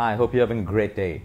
Hi, I hope you're having a great day.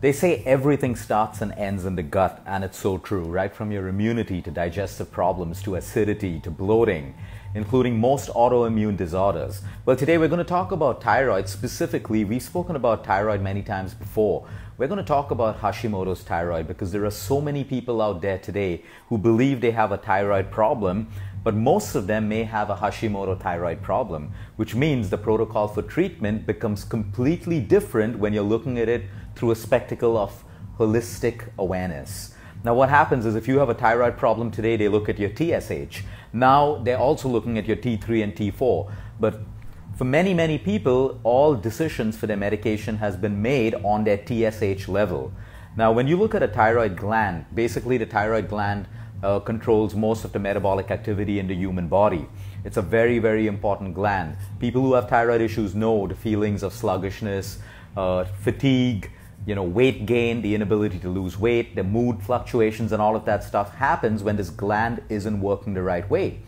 They say everything starts and ends in the gut, and it's so true, right from your immunity to digestive problems to acidity to bloating, including most autoimmune disorders. Well, today we're going to talk about thyroid specifically. We've spoken about thyroid many times before. We're going to talk about Hashimoto's thyroid because there are so many people out there today who believe they have a thyroid problem, but most of them may have a Hashimoto thyroid problem, which means the protocol for treatment becomes completely different when you're looking at it through a spectacle of holistic awareness. Now what happens is if you have a thyroid problem today, they look at your TSH. Now they're also looking at your T3 and T4. But for many people, all decisions for their medication has been made on their TSH level. Now when you look at a thyroid gland, basically the thyroid gland controls most of the metabolic activity in the human body. It's a very important gland. People who have thyroid issues know the feelings of sluggishness, fatigue, weight gain, the inability to lose weight, the mood fluctuations, and all of that stuff happens when this gland isn't working the right way.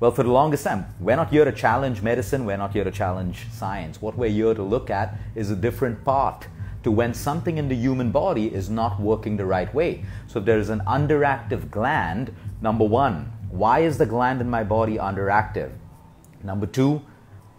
Well, for the longest time, we're not here to challenge medicine, we're not here to challenge science. What we're here to look at is a different part to when something in the human body is not working the right way. So if there is an underactive gland, number one, why is the gland in my body underactive? Number two,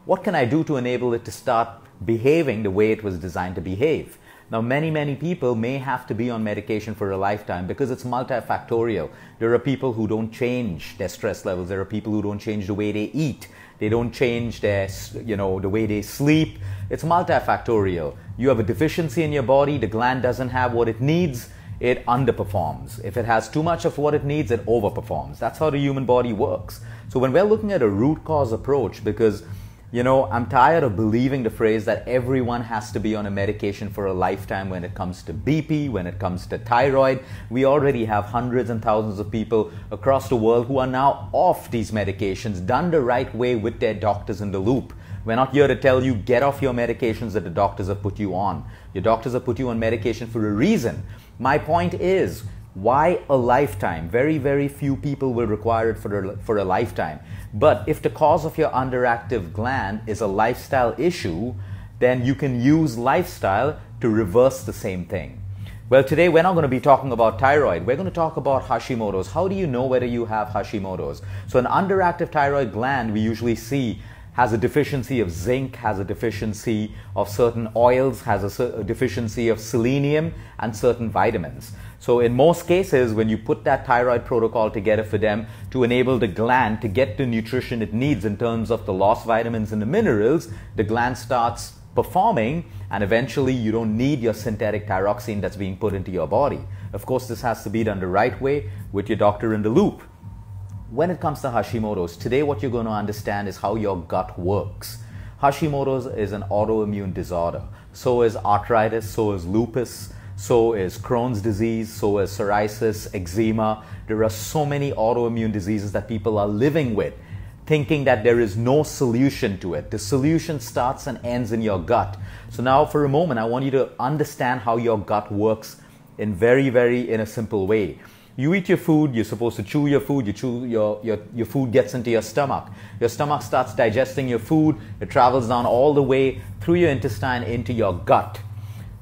what can I do to enable it to start behaving the way it was designed to behave? Now, many people may have to be on medication for a lifetime because it's multifactorial. There are people who don't change their stress levels. There are people who don't change the way they eat. They don't change their, the way they sleep. It's multifactorial. You have a deficiency in your body. The gland doesn't have what it needs. It underperforms. If it has too much of what it needs, it overperforms. That's how the human body works. So when we're looking at a root cause approach, because I'm tired of believing the phrase that everyone has to be on a medication for a lifetime when it comes to BP, when it comes to thyroid. We already have hundreds and thousands of people across the world who are now off these medications, done the right way with their doctors in the loop. We're not here to tell you get off your medications that the doctors have put you on. Your doctors have put you on medication for a reason. My point is, why a lifetime? Very few people will require it for a lifetime. But if the cause of your underactive gland is a lifestyle issue, then you can use lifestyle to reverse the same thing. Well, today we're not going to be talking about thyroid. We're going to talk about Hashimoto's. How do you know whether you have Hashimoto's? So an underactive thyroid gland we usually see has a deficiency of zinc, has a deficiency of certain oils, has a deficiency of selenium and certain vitamins. So in most cases, when you put that thyroid protocol together for them to enable the gland to get the nutrition it needs in terms of the lost vitamins and the minerals, the gland starts performing and eventually you don't need your synthetic thyroxine that's being put into your body. Of course, this has to be done the right way with your doctor in the loop. When it comes to Hashimoto's, today what you're going to understand is how your gut works. Hashimoto's is an autoimmune disorder. So is arthritis, so is lupus, so is Crohn's disease, so is psoriasis, eczema. There are so many autoimmune diseases that people are living with, thinking that there is no solution to it. The solution starts and ends in your gut. So now for a moment, I want you to understand how your gut works in very, in a simple way. You eat your food, you're supposed to chew your food, you chew your food gets into your stomach. Your stomach starts digesting your food, it travels down all the way through your intestine into your gut.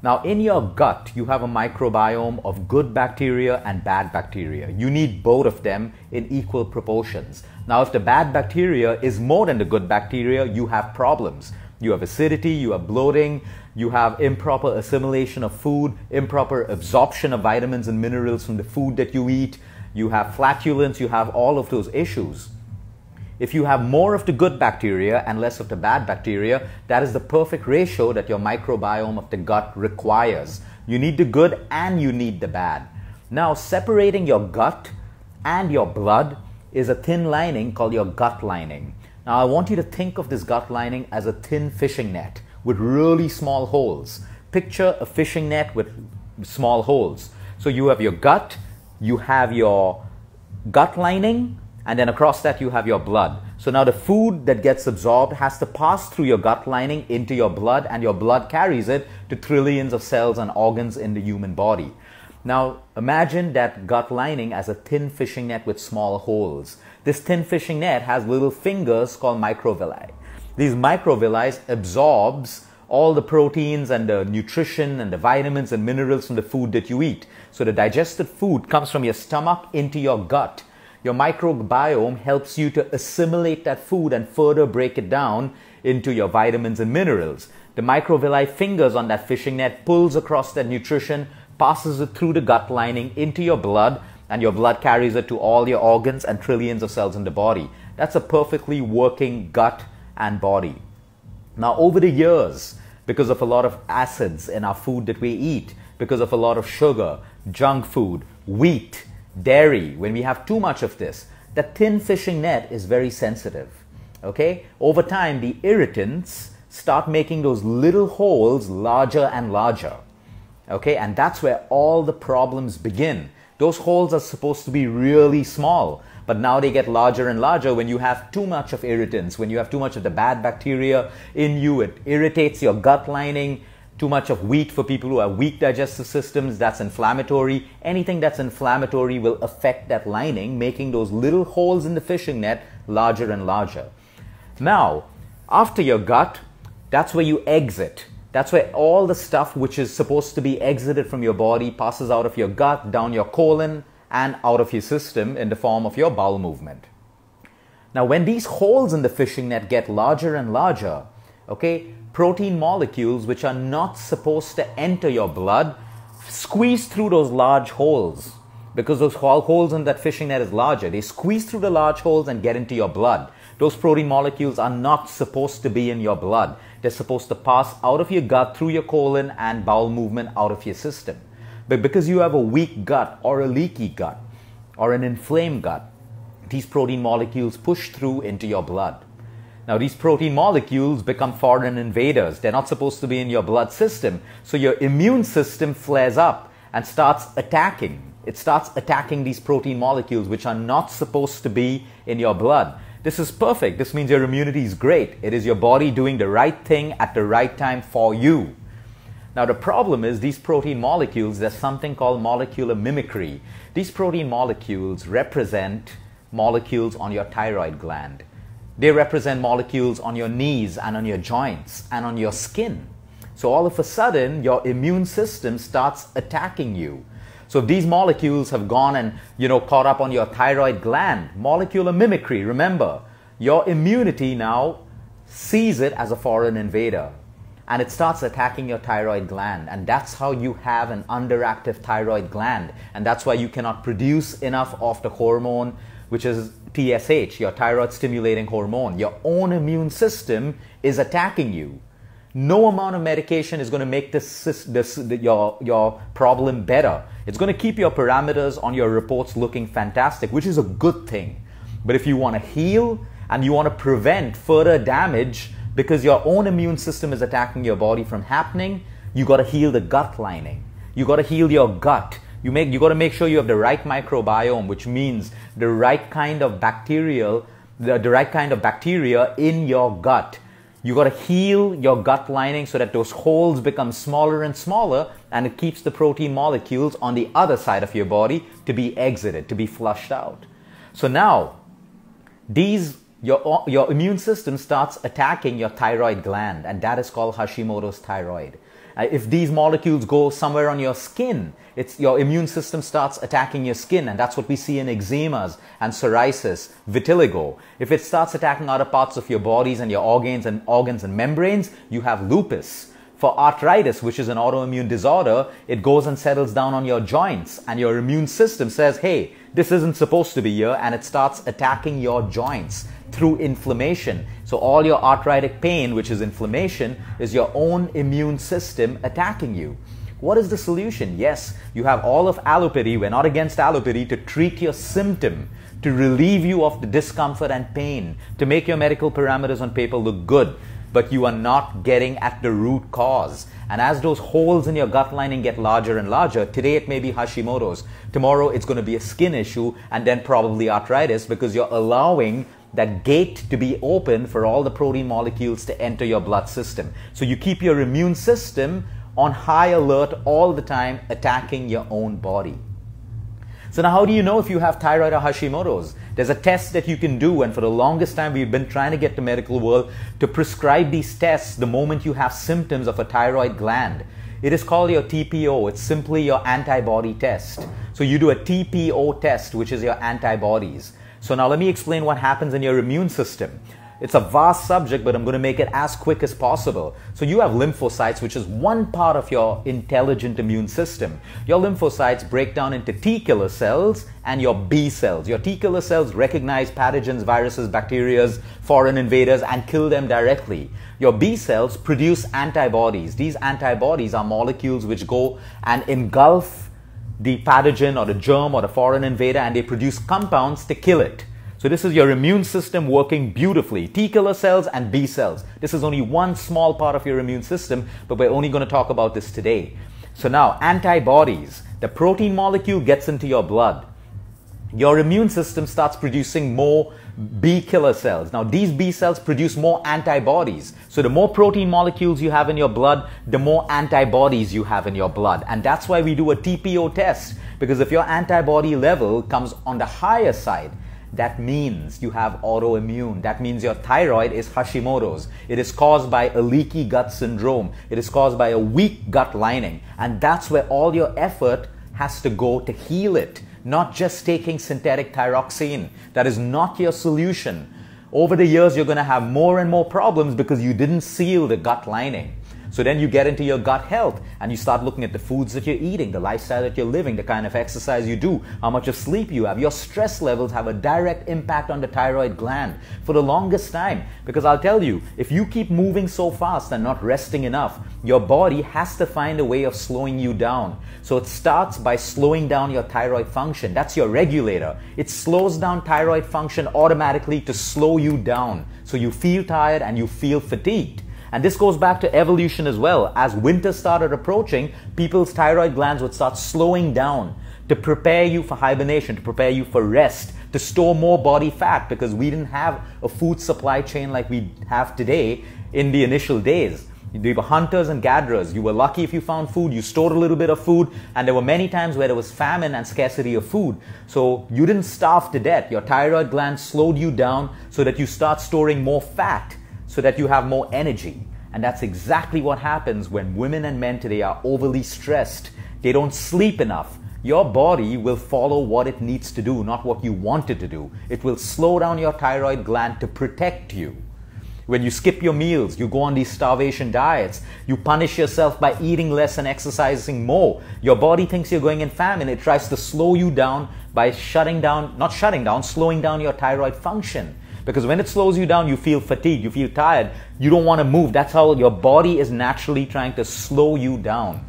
Now in your gut, you have a microbiome of good bacteria and bad bacteria. You need both of them in equal proportions. Now if the bad bacteria is more than the good bacteria, you have problems. You have acidity, you have bloating, you have improper assimilation of food, improper absorption of vitamins and minerals from the food that you eat, you have flatulence, you have all of those issues. If you have more of the good bacteria and less of the bad bacteria, that is the perfect ratio that your microbiome of the gut requires. You need the good and you need the bad. Now, separating your gut and your blood is a thin lining called your gut lining. Now, I want you to think of this gut lining as a thin fishing net with really small holes. Picture a fishing net with small holes. So you have your gut, you have your gut lining, and then across that you have your blood. So now the food that gets absorbed has to pass through your gut lining into your blood, and your blood carries it to trillions of cells and organs in the human body. Now, imagine that gut lining as a thin fishing net with small holes. This thin fishing net has little fingers called microvilli. These microvilli absorbs all the proteins and the nutrition and the vitamins and minerals from the food that you eat. So the digested food comes from your stomach into your gut. Your microbiome helps you to assimilate that food and further break it down into your vitamins and minerals. The microvilli fingers on that fishing net, pulls across that nutrition, passes it through the gut lining into your blood, and your blood carries it to all your organs and trillions of cells in the body. That's a perfectly working gut and body. Now, over the years, because of a lot of acids in our food that we eat, because of a lot of sugar, junk food, wheat, dairy, when we have too much of this, the thin fishing net is very sensitive. Okay? Over time, the irritants start making those little holes larger and larger. Okay? And that's where all the problems begin. Those holes are supposed to be really small, but now they get larger and larger when you have too much of irritants, when you have too much of the bad bacteria in you. It irritates your gut lining. Too much of wheat for people who have weak digestive systems, that's inflammatory. Anything that's inflammatory will affect that lining, making those little holes in the fishing net larger and larger. Now, after your gut, that's where you exit. That's where all the stuff which is supposed to be exited from your body passes out of your gut, down your colon, and out of your system in the form of your bowel movement. Now, when these holes in the fishing net get larger and larger, okay, protein molecules which are not supposed to enter your blood squeeze through those large holes, because those holes in that fishing net is larger. They squeeze through the large holes and get into your blood. Those protein molecules are not supposed to be in your blood. They're supposed to pass out of your gut, through your colon and bowel movement out of your system. But because you have a weak gut or a leaky gut or an inflamed gut, these protein molecules push through into your blood. Now, these protein molecules become foreign invaders. They're not supposed to be in your blood system. So your immune system flares up and starts attacking. It starts attacking these protein molecules which are not supposed to be in your blood. This is perfect. This means your immunity is great. It is your body doing the right thing at the right time for you. Now, the problem is these protein molecules, there's something called molecular mimicry. These protein molecules represent molecules on your thyroid gland. They represent molecules on your knees and on your joints and on your skin. So all of a sudden, your immune system starts attacking you. So if these molecules have gone and, you know, caught up on your thyroid gland, molecular mimicry, remember, your immunity now sees it as a foreign invader and it starts attacking your thyroid gland. And that's how you have an underactive thyroid gland. And that's why you cannot produce enough of the hormone, which is TSH, your thyroid stimulating hormone. Your own immune system is attacking you. No amount of medication is going to make your problem better. It's going to keep your parameters on your reports looking fantastic, which is a good thing. But if you want to heal and you want to prevent further damage because your own immune system is attacking your body from happening, you got to heal the gut lining. You got to heal your gut. You got to make sure you have the right microbiome, which means the right kind of bacteria in your gut. You got to heal your gut lining so that those holes become smaller and smaller, and it keeps the protein molecules on the other side of your body to be exited, to be flushed out. So now, your immune system starts attacking your thyroid gland, and that is called Hashimoto's thyroid. If these molecules go somewhere on your skin, your immune system starts attacking your skin, and that's what we see in eczemas and psoriasis, vitiligo. If it starts attacking other parts of your bodies and your organs and membranes, you have lupus. For arthritis, which is an autoimmune disorder, it goes and settles down on your joints, and your immune system says, hey, this isn't supposed to be here, and it starts attacking your joints through inflammation. So all your arthritic pain, which is inflammation, is your own immune system attacking you. What is the solution? Yes, you have all of allopathy. We're not against allopathy, to treat your symptom, to relieve you of the discomfort and pain, to make your medical parameters on paper look good, but you are not getting at the root cause. And as those holes in your gut lining get larger and larger, today it may be Hashimoto's, tomorrow it's going to be a skin issue, and then probably arthritis, because you're allowing that gate to be open for all the protein molecules to enter your blood system. So you keep your immune system on high alert all the time, attacking your own body. So now, how do you know if you have thyroid or Hashimoto's? There's a test that you can do, and for the longest time we've been trying to get the medical world to prescribe these tests the moment you have symptoms of a thyroid gland. It is called your TPO. It's simply your antibody test. So you do a TPO test, which is your antibodies. So now let me explain what happens in your immune system. It's a vast subject, but I'm going to make it as quick as possible. So you have lymphocytes, which is one part of your intelligent immune system. Your lymphocytes break down into T killer cells and your B cells. Your T killer cells recognize pathogens, viruses, bacteria, foreign invaders, and kill them directly. Your B cells produce antibodies. These antibodies are molecules which go and engulf the pathogen or the germ or the foreign invader, and they produce compounds to kill it. So this is your immune system working beautifully. T killer cells and B cells. This is only one small part of your immune system, but we're only going to talk about this today. So now, antibodies. The protein molecule gets into your blood. Your immune system starts producing more B killer cells. Now, these B cells produce more antibodies. So the more protein molecules you have in your blood, the more antibodies you have in your blood. And that's why we do a TPO test, because if your antibody level comes on the higher side, that means you have autoimmune. That means your thyroid is Hashimoto's. It is caused by a leaky gut syndrome. It is caused by a weak gut lining. And that's where all your effort has to go to heal it. Not just taking synthetic thyroxine. That is not your solution. Over the years, you're going to have more and more problems because you didn't seal the gut lining. So then you get into your gut health and you start looking at the foods that you're eating, the lifestyle that you're living, the kind of exercise you do, how much of sleep you have. Your stress levels have a direct impact on the thyroid gland for the longest time. Because I'll tell you, if you keep moving so fast and not resting enough, your body has to find a way of slowing you down. So it starts by slowing down your thyroid function. That's your regulator. It slows down thyroid function automatically to slow you down. So you feel tired and you feel fatigued. And this goes back to evolution as well. As winter started approaching, people's thyroid glands would start slowing down to prepare you for hibernation, to prepare you for rest, to store more body fat, because we didn't have a food supply chain like we have today in the initial days. They were hunters and gatherers. You were lucky if you found food, you stored a little bit of food, and there were many times where there was famine and scarcity of food. So you didn't starve to death. Your thyroid gland slowed you down so that you start storing more fat, so that you have more energy. And that's exactly what happens when women and men today are overly stressed. They don't sleep enough. Your body will follow what it needs to do, not what you want it to do. It will slow down your thyroid gland to protect you. When you skip your meals, you go on these starvation diets, you punish yourself by eating less and exercising more. Your body thinks you're going in famine. It tries to slow you down by slowing down your thyroid function. Because when it slows you down, you feel fatigued, you feel tired, you don't want to move. That's how your body is naturally trying to slow you down.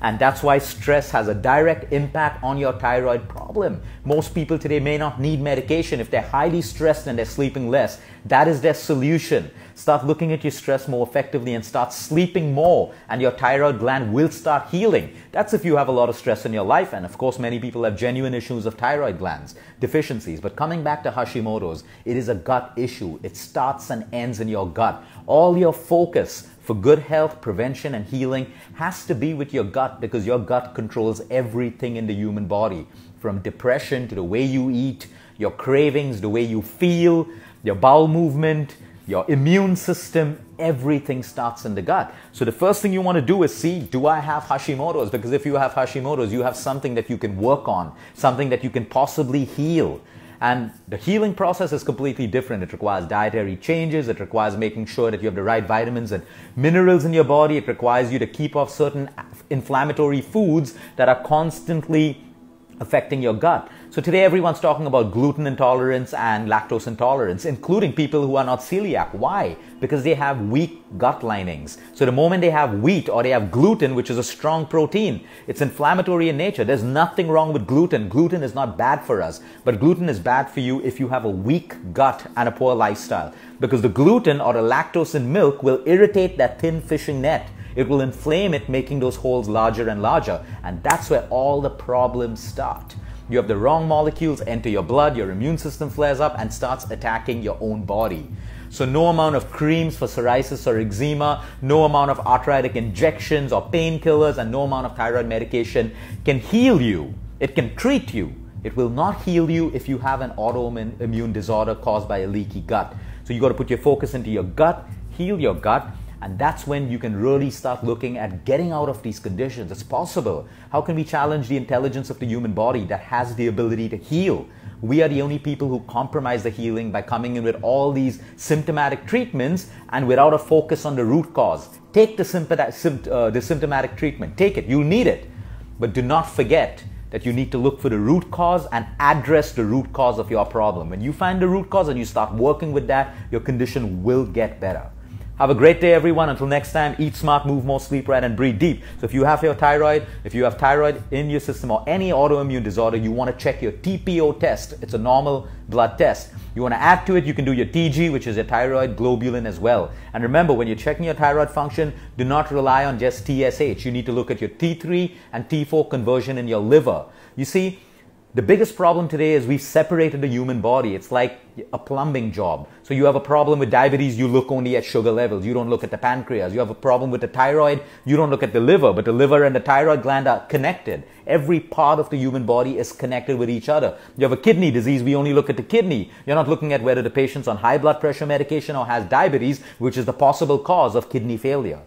And that's why stress has a direct impact on your thyroid problem. Most people today may not need medication. If they're highly stressed and they're sleeping less, that is their solution. Start looking at your stress more effectively and start sleeping more, and your thyroid gland will start healing. That's if you have a lot of stress in your life, and of course many people have genuine issues of thyroid glands, deficiencies. But coming back to Hashimoto's, it is a gut issue. It starts and ends in your gut. All your focus for good health, prevention, and healing has to be with your gut, because your gut controls everything in the human body, from depression to the way you eat, your cravings, the way you feel, your bowel movement, your immune system. Everything starts in the gut. So the first thing you want to do is see, do I have Hashimoto's? Because if you have Hashimoto's, you have something that you can work on, something that you can possibly heal. And the healing process is completely different. It requires dietary changes. It requires making sure that you have the right vitamins and minerals in your body. It requires you to keep off certain inflammatory foods that are constantly affecting your gut. So today everyone's talking about gluten intolerance and lactose intolerance, including people who are not celiac. Why? Because they have weak gut linings. So the moment they have wheat or they have gluten, which is a strong protein, it's inflammatory in nature. There's nothing wrong with gluten. Gluten is not bad for us, but gluten is bad for you if you have a weak gut and a poor lifestyle, because the gluten or the lactose in milk will irritate that thin fishing net. It will inflame it, making those holes larger and larger. And that's where all the problems start. You have the wrong molecules enter your blood, your immune system flares up and starts attacking your own body. So no amount of creams for psoriasis or eczema, no amount of arthritic injections or painkillers, and no amount of thyroid medication can heal you. It can treat you. It will not heal you if you have an autoimmune disorder caused by a leaky gut. So you got to put your focus into your gut, heal your gut, and that's when you can really start looking at getting out of these conditions. It's possible. How can we challenge the intelligence of the human body that has the ability to heal? We are the only people who compromise the healing by coming in with all these symptomatic treatments and without a focus on the root cause. Take the symptomatic treatment. Take it. You'll need it. But do not forget that you need to look for the root cause and address the root cause of your problem. When you find the root cause and you start working with that, your condition will get better. Have a great day, everyone. Until next time, eat smart, move more, sleep right, and breathe deep. So if you have your thyroid, if you have thyroid in your system or any autoimmune disorder, you want to check your TPO test. It's a normal blood test. You want to add to it, you can do your TG, which is your thyroid globulin as well. And remember, when you're checking your thyroid function, do not rely on just TSH. You need to look at your T3 and T4 conversion in your liver. You see, the biggest problem today is we've separated the human body. It's like a plumbing job. So you have a problem with diabetes, you look only at sugar levels. You don't look at the pancreas. You have a problem with the thyroid, you don't look at the liver. But the liver and the thyroid gland are connected. Every part of the human body is connected with each other. You have a kidney disease, we only look at the kidney. You're not looking at whether the patient's on high blood pressure medication or has diabetes, which is the possible cause of kidney failure.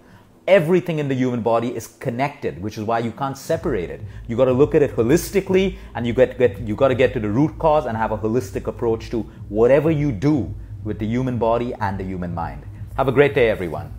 Everything in the human body is connected, which is why you can't separate it. You got to look at it holistically, and you got to get to the root cause and have a holistic approach to whatever you do with the human body and the human mind. Have a great day, everyone.